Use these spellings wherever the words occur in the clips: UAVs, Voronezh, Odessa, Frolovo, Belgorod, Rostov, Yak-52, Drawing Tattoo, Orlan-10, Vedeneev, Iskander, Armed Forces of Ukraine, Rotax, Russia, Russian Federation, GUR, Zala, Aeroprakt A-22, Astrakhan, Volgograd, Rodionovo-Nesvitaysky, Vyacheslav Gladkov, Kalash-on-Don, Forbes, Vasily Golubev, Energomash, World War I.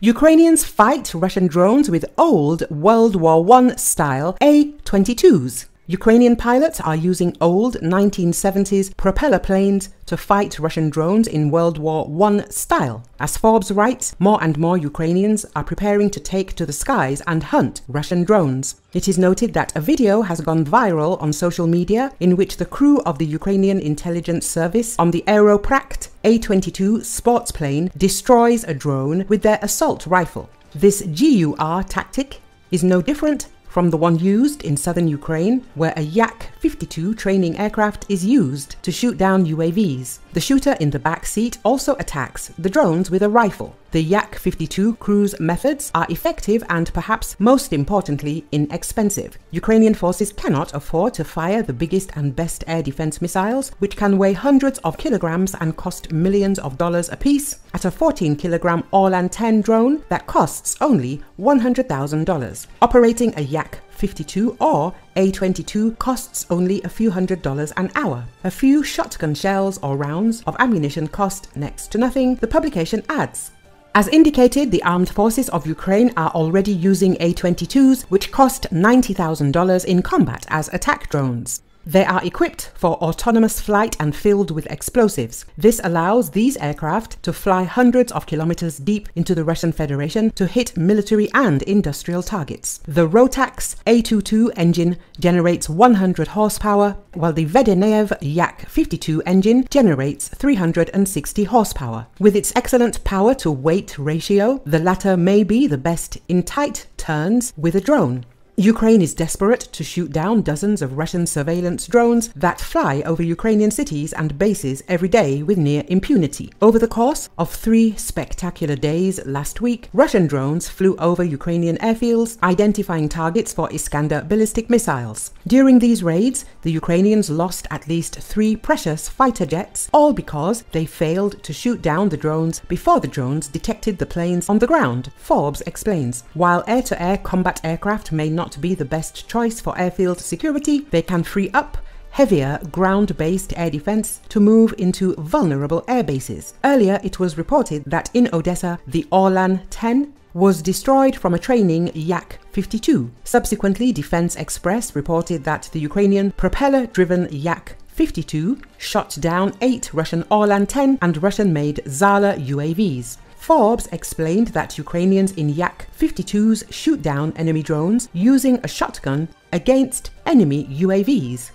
Ukrainians fight Russian drones with old World War I style A-22s. Ukrainian pilots are using old 1970s propeller planes to fight Russian drones in World War I style. As Forbes writes, more and more Ukrainians are preparing to take to the skies and hunt Russian drones. It is noted that a video has gone viral on social media in which the crew of the Ukrainian intelligence service on the Aeroprakt A-22 sports plane destroys a drone with their assault rifle. This GUR tactic is no different from the one used in southern Ukraine, where a Yak-52 training aircraft is used to shoot down UAVs. The shooter in the back seat also attacks the drones with a rifle. The Yak-52 crew's methods are effective and, perhaps most importantly, inexpensive. Ukrainian forces cannot afford to fire the biggest and best air defense missiles, which can weigh hundreds of kilograms and cost millions of dollars apiece, at a 14-kilogram Orlan-10 drone that costs only $100,000. Operating a Yak-52 or A-22 costs only a few $100s an hour. A few shotgun shells or rounds of ammunition cost next to nothing, the publication adds. As indicated, the armed forces of Ukraine are already using A-22s, which cost $90,000 in combat as attack drones. They are equipped for autonomous flight and filled with explosives. This allows these aircraft to fly hundreds of kilometers deep into the Russian Federation to hit military and industrial targets. The Rotax A-22 engine generates 100 horsepower, while the Vedeneev Yak-52 engine generates 360 horsepower. With its excellent power-to-weight ratio, the latter may be the best in tight turns with a drone. Ukraine is desperate to shoot down dozens of Russian surveillance drones that fly over Ukrainian cities and bases every day with near impunity. Over the course of 3 spectacular days last week, Russian drones flew over Ukrainian airfields, identifying targets for Iskander ballistic missiles. During these raids, the Ukrainians lost at least 3 precious fighter jets, all because they failed to shoot down the drones before the drones detected the planes on the ground, Forbes explains. While air-to-air combat aircraft may not to be the best choice for airfield security, they can free up heavier ground-based air defense to move into vulnerable air bases. Earlier, it was reported that in Odessa, the Orlan-10 was destroyed from a training Yak-52. Subsequently, Defense Express reported that the Ukrainian propeller-driven Yak-52 shot down 8 Russian Orlan-10 and Russian-made Zala UAVs. Forbes explained that Ukrainians in Yak-52s shoot down enemy drones using a shotgun against enemy UAVs.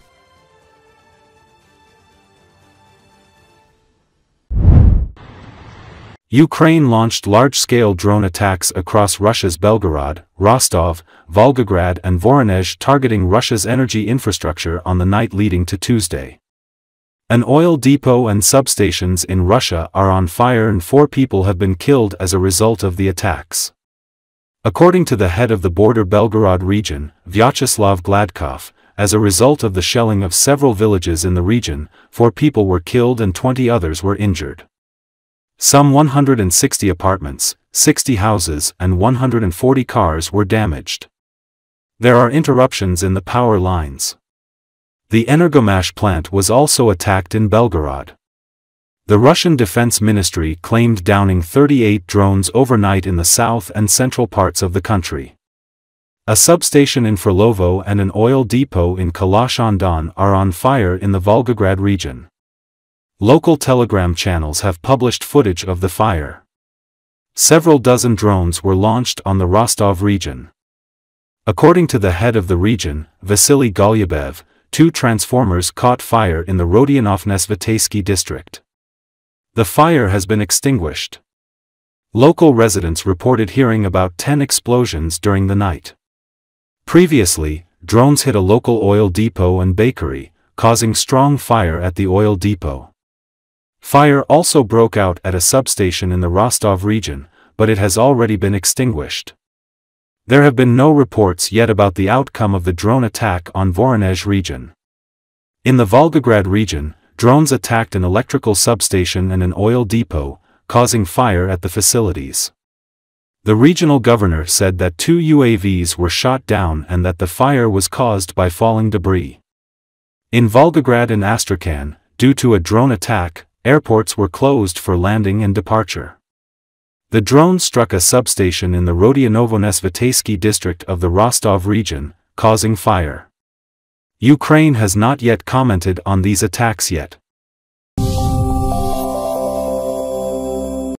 Ukraine launched large-scale drone attacks across Russia's Belgorod, Rostov, Volgograd and Voronezh, targeting Russia's energy infrastructure on the night leading to Tuesday. An oil depot and substations in Russia are on fire and 4 people have been killed as a result of the attacks. According to the head of the border Belgorod region, Vyacheslav Gladkov, as a result of the shelling of several villages in the region, 4 people were killed and 20 others were injured. Some 160 apartments, 60 houses and 140 cars were damaged. There are interruptions in the power lines. The Energomash plant was also attacked in Belgorod. The Russian Defense Ministry claimed downing 38 drones overnight in the south and central parts of the country. A substation in Frolovo and an oil depot in Kalash-on-Don are on fire in the Volgograd region. Local Telegram channels have published footage of the fire. Several dozen drones were launched on the Rostov region. According to the head of the region, Vasily Golubev, 2 transformers caught fire in the Rodionov-Nesvitaysky district. The fire has been extinguished. Local residents reported hearing about 10 explosions during the night. Previously, drones hit a local oil depot and bakery, causing strong fire at the oil depot. Fire also broke out at a substation in the Rostov region, but it has already been extinguished. There have been no reports yet about the outcome of the drone attack on Voronezh region. In the Volgograd region, drones attacked an electrical substation and an oil depot, causing fire at the facilities. The regional governor said that 2 UAVs were shot down and that the fire was caused by falling debris. In Volgograd and Astrakhan, due to a drone attack, airports were closed for landing and departure. The drone struck a substation in the Rodionovo-Nesvitaysky district of the Rostov region, causing fire. Ukraine has not yet commented on these attacks yet.